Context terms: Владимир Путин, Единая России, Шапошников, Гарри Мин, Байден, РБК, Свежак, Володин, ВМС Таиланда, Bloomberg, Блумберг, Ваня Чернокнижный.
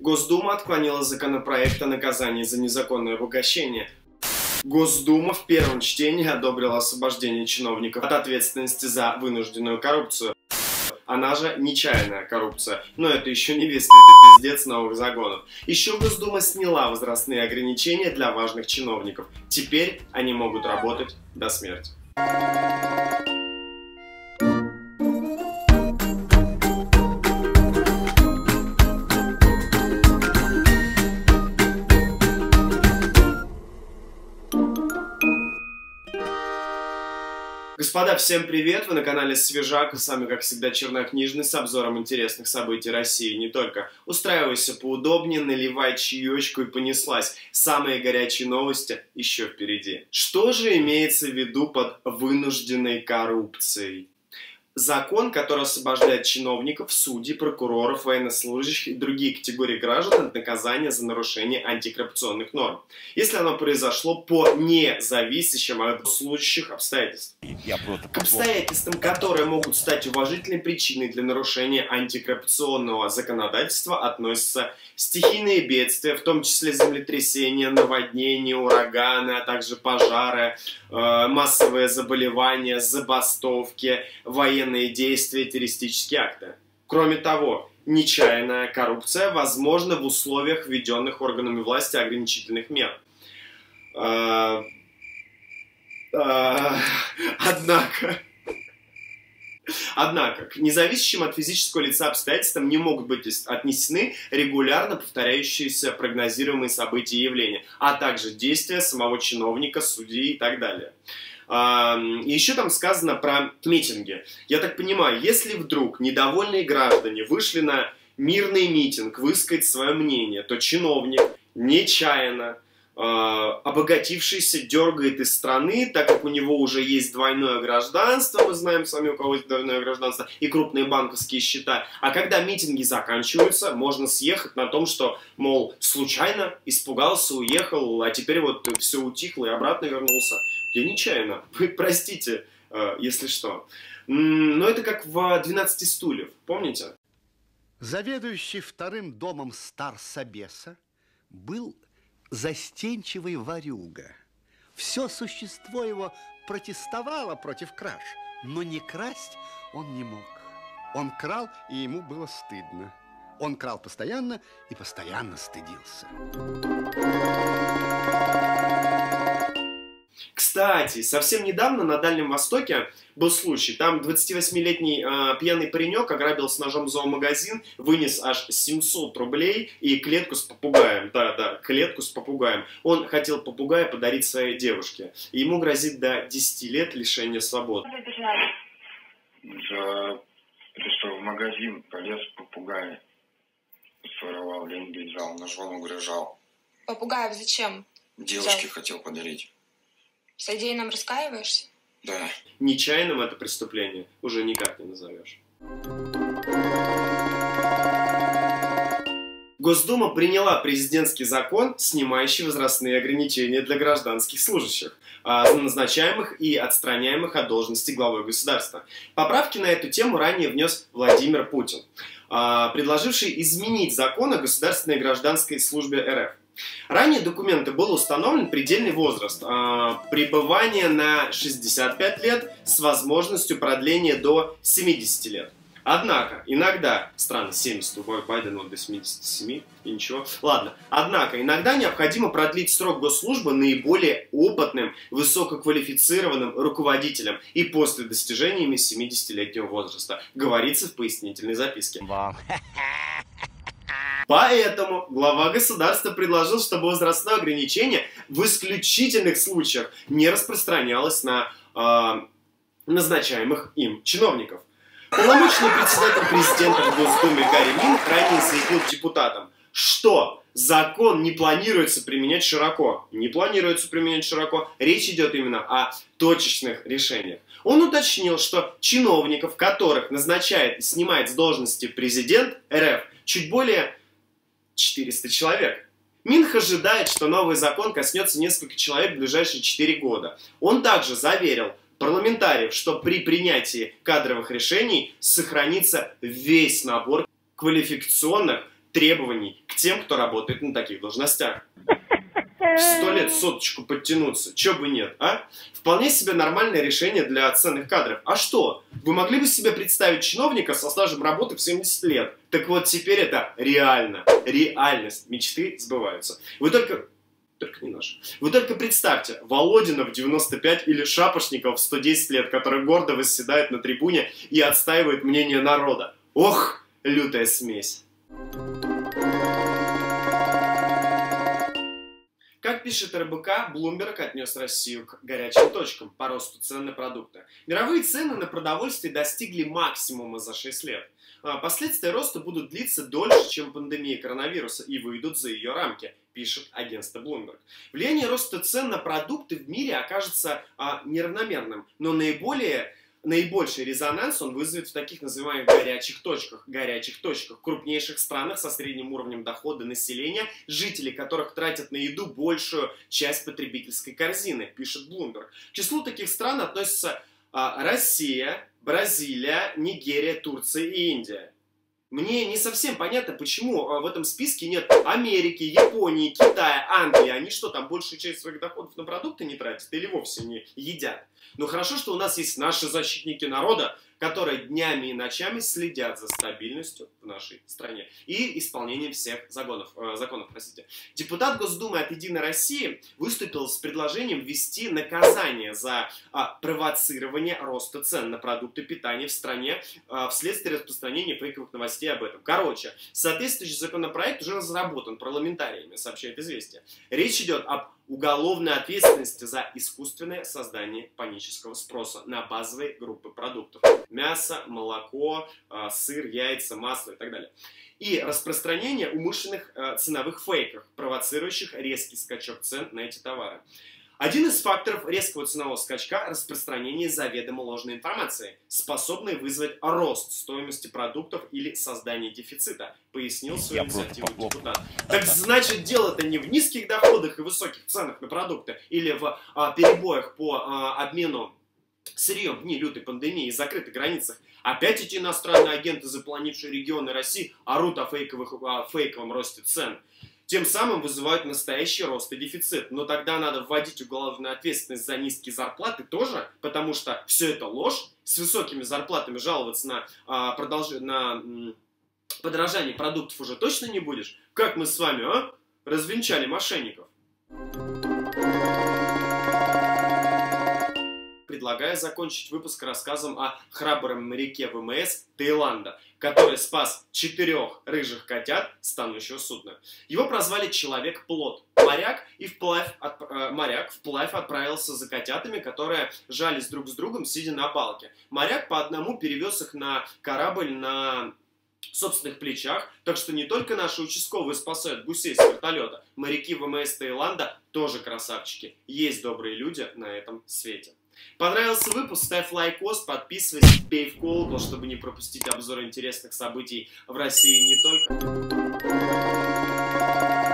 Госдума отклонила законопроект о наказании за незаконное обогащение. Госдума в первом чтении одобрила освобождение чиновников от ответственности за вынужденную коррупцию. Она же нечаянная коррупция. Но это еще не весь пиздец новых загонов. Еще Госдума сняла возрастные ограничения для важных чиновников. Теперь они могут работать до смерти. Господа, всем привет! Вы на канале Свежак, и с вами, как всегда, чернокнижный с обзором интересных событий России и не только. Устраивайся поудобнее, наливай чаечку и понеслась. Самые горячие новости еще впереди. Что же имеется в виду под вынужденной коррупцией? Закон, который освобождает чиновников, судей, прокуроров, военнослужащих и другие категории граждан от наказания за нарушение антикоррупционных норм, если оно произошло по независящим от служащих обстоятельствам. К обстоятельствам, которые могут стать уважительной причиной для нарушения антикоррупционного законодательства, относятся стихийные бедствия, в том числе землетрясения, наводнения, ураганы, а также пожары, массовые заболевания, забастовки, военные действия, террористические акты. Кроме того, нечаянная коррупция возможна в условиях, введенных органами власти ограничительных мер. Однако, к независящим от физического лица обстоятельствам не могут быть отнесены регулярно повторяющиеся прогнозируемые события и явления, а также действия самого чиновника, судьи и так далее. И еще там сказано про митинги. Я так понимаю, если вдруг недовольные граждане вышли на мирный митинг высказать свое мнение, то чиновник нечаянно обогатившийся дергает из страны, так как у него уже есть двойное гражданство, мы знаем сами, у кого есть двойное гражданство, и крупные банковские счета. А когда митинги заканчиваются, можно съехать на том, что, мол, случайно испугался, уехал, а теперь вот все утихло и обратно вернулся. Я нечаянно, вы простите, если что. Но это как в 12 стульев, помните? Заведующий вторым домом старсобеса был застенчивый ворюга. Все существо его протестовало против краж, но не красть он не мог. Он крал, и ему было стыдно. Он крал постоянно и постоянно стыдился. Кстати, совсем недавно на Дальнем Востоке был случай. Там 28-летний пьяный паренек ограбил с ножом зоомагазин, вынес аж 700 рублей и клетку с попугаем. Да, клетку с попугаем. Он хотел попугая подарить своей девушке. Ему грозит до 10 лет лишения свободы. Да, ты что, в магазин полез попугая, своровал, деньги взял, ножом угрожал. Попугаев зачем? Девушке хотел подарить. С идеей раскаиваешься? Да. Нечаянным это преступление уже никак не назовешь. Госдума приняла президентский закон, снимающий возрастные ограничения для гражданских служащих, назначаемых и отстраняемых от должности главой государства. Поправки на эту тему ранее внес Владимир Путин, предложивший изменить закон о государственной гражданской службе РФ. Ранее документы был установлен предельный возраст пребывания на 65 лет с возможностью продления до 70 лет. Однако, иногда, странно, 70, у Байдена до 77 и ничего, ладно. Однако, иногда необходимо продлить срок госслужбы наиболее опытным, высококвалифицированным руководителям и после достижения 70-летнего возраста, говорится в пояснительной записке. Поэтому глава государства предложил, чтобы возрастное ограничение в исключительных случаях не распространялось на назначаемых им чиновников. Полномочный председатель президента в Госдуме Гарри Мин ранее заявил депутатам, что закон не планируется применять широко. Не планируется применять широко. Речь идет именно о точечных решениях. Он уточнил, что чиновников, которых назначает и снимает с должности президент РФ, чуть более 400 человек. Минх ожидает, что новый закон коснется нескольких человек в ближайшие 4 года. Он также заверил парламентариев, что при принятии кадровых решений сохранится весь набор квалификационных требований к тем, кто работает на таких должностях. В 100 лет соточку подтянуться, чё бы нет, а? Вполне себе нормальное решение для ценных кадров. А что? Вы могли бы себе представить чиновника со стажем работы в 70 лет? Так вот теперь это реально. Реальность. Мечты сбываются. Вы только не наши. Вы только представьте, Володина в 95 или Шапошников в 110 лет, который гордо восседает на трибуне и отстаивает мнение народа. Ох, лютая смесь. Как пишет РБК, Блумберг отнес Россию к горячим точкам по росту цен на продукты. Мировые цены на продовольствие достигли максимума за 6 лет. Последствия роста будут длиться дольше, чем пандемия коронавируса, и выйдут за ее рамки, пишет агентство Bloomberg. Влияние роста цен на продукты в мире окажется неравномерным, но наибольший резонанс он вызовет в таких называемых горячих точках, крупнейших странах со средним уровнем дохода населения, жители которых тратят на еду большую часть потребительской корзины, пишет Bloomberg. К числу таких стран относятся Россия, Бразилия, Нигерия, Турция и Индия. Мне не совсем понятно, почему в этом списке нет Америки, Японии, Китая, Англии. Они что, там большую часть своих доходов на продукты не тратят или вовсе не едят? Но хорошо, что у нас есть наши защитники народа, которые днями и ночами следят за стабильностью в нашей стране и исполнением всех законов. Депутат Госдумы от «Единой России» выступил с предложением ввести наказание за провоцирование роста цен на продукты питания в стране вследствие распространения фейковых новостей об этом. Короче, соответствующий законопроект уже разработан парламентариями, сообщает «Известия». Речь идет об уголовной ответственности за искусственное создание панического спроса на базовые группы продуктов. Мясо, молоко, сыр, яйца, масло и так далее. И распространение умышленных ценовых фейков, провоцирующих резкий скачок цен на эти товары. Один из факторов резкого ценового скачка – распространение заведомо ложной информации, способной вызвать рост стоимости продуктов или создание дефицита, пояснил свою инициативу депутат. Так значит, дело-то не в низких доходах и высоких ценах на продукты или в перебоях по обмену сырьем в дни лютой пандемии и закрытых границах. Опять эти иностранные агенты, запланившие регионы России, орут о фейковом росте цен. Тем самым вызывают настоящий рост и дефицит. Но тогда надо вводить уголовную ответственность за низкие зарплаты тоже, потому что все это ложь. С высокими зарплатами жаловаться на подорожание продуктов уже точно не будешь. Как мы с вами, развенчали мошенников? Предлагаю закончить выпуск рассказом о храбром моряке ВМС Таиланда, который спас 4 рыжих котят с тонущего судна. Его прозвали Человек-плот. Моряк вплавь отправился за котятами, которые жались друг с другом, сидя на балке. Моряк по одному перевез их на корабль на собственных плечах, так что не только наши участковые спасают гусей с вертолета, моряки ВМС Таиланда тоже красавчики. Есть добрые люди на этом свете. Понравился выпуск? Ставь лайкос, подписывайся, бей в колокол, чтобы не пропустить обзоры интересных событий в России и не только.